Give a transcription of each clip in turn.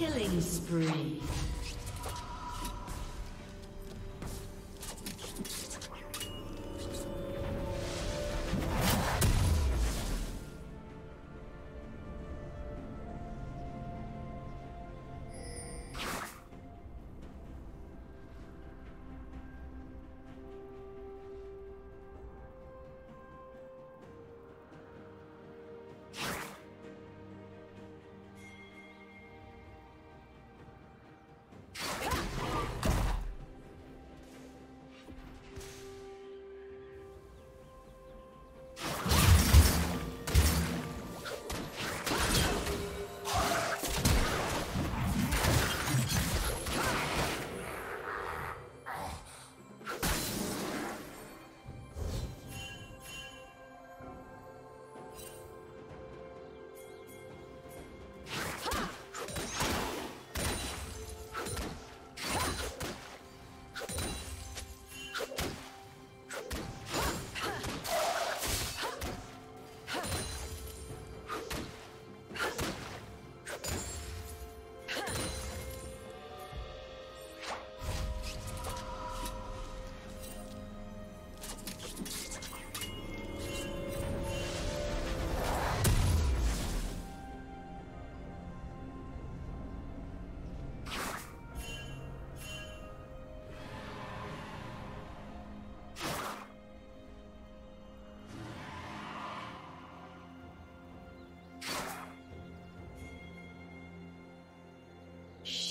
Killing spree.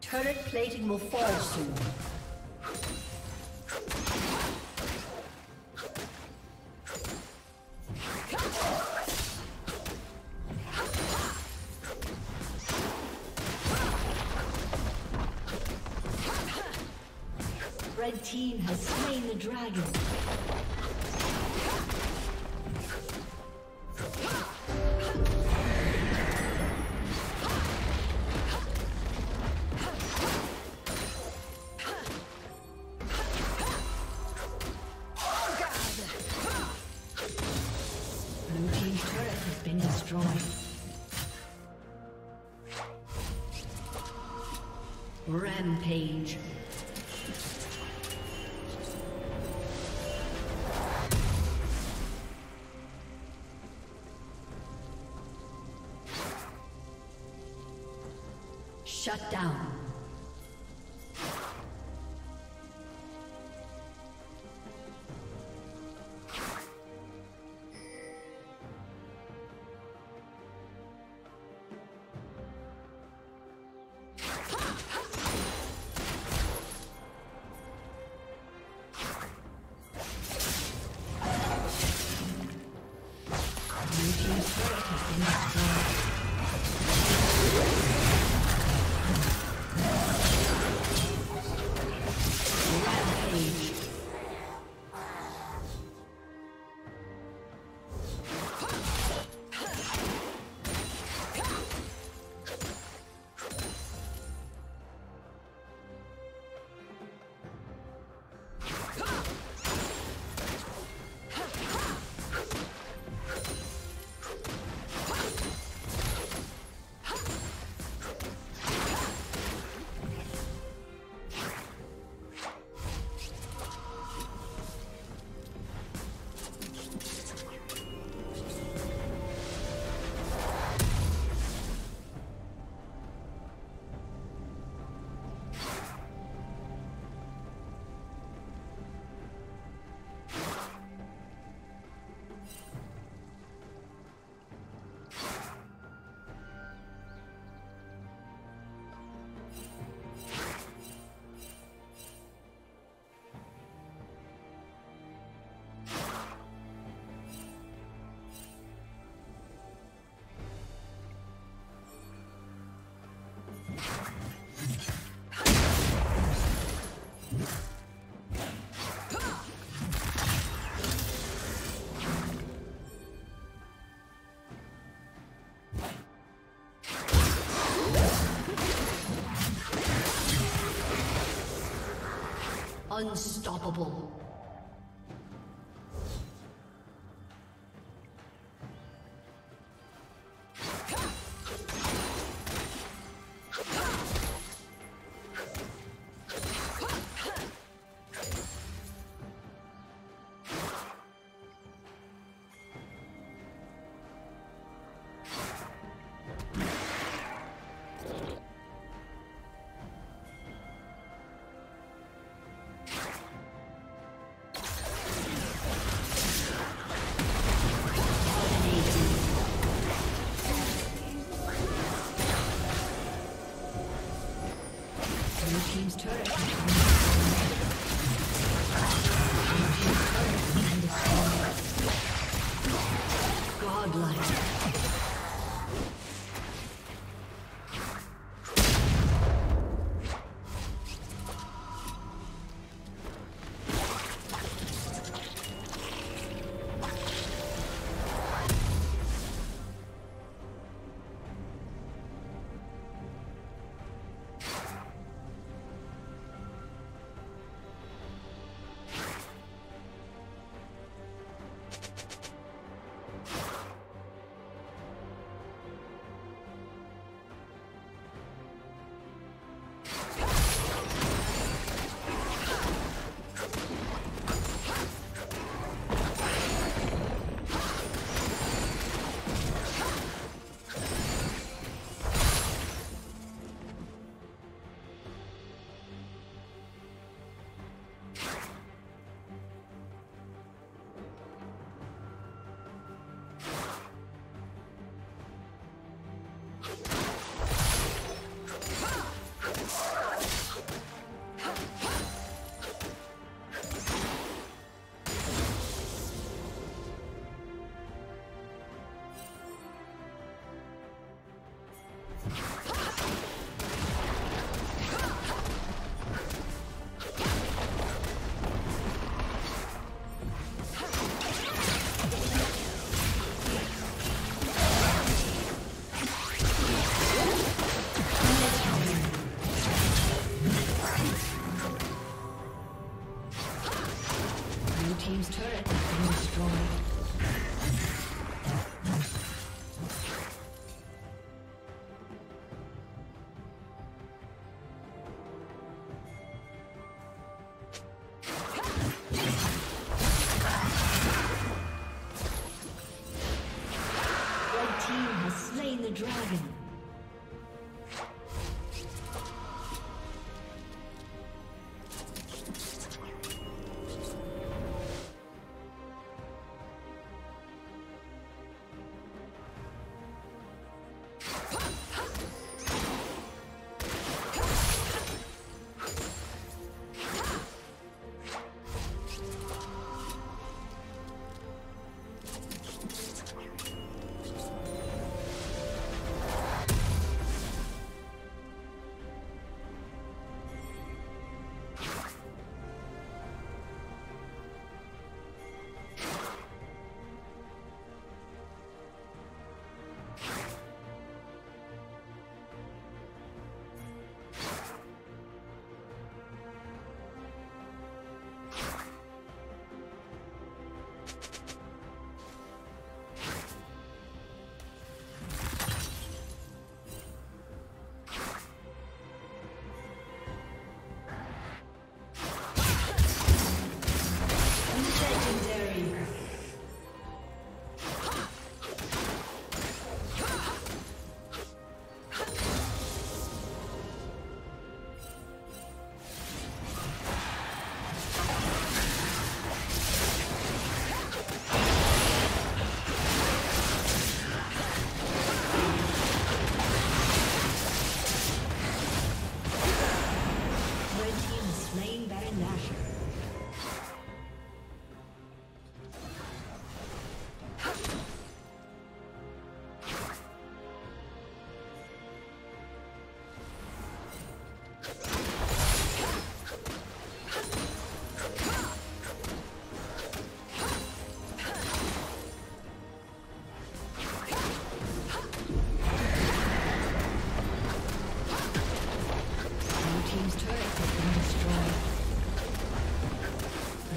Turret plating will fall soon. Red team has slain the dragon. Rampage. Shut down. Unstoppable. team has slain the dragon.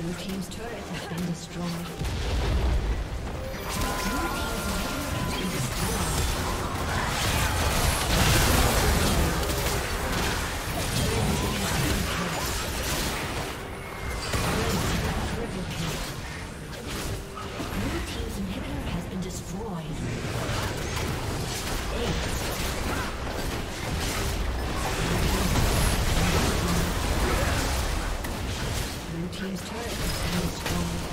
Blue team's turret has been destroyed.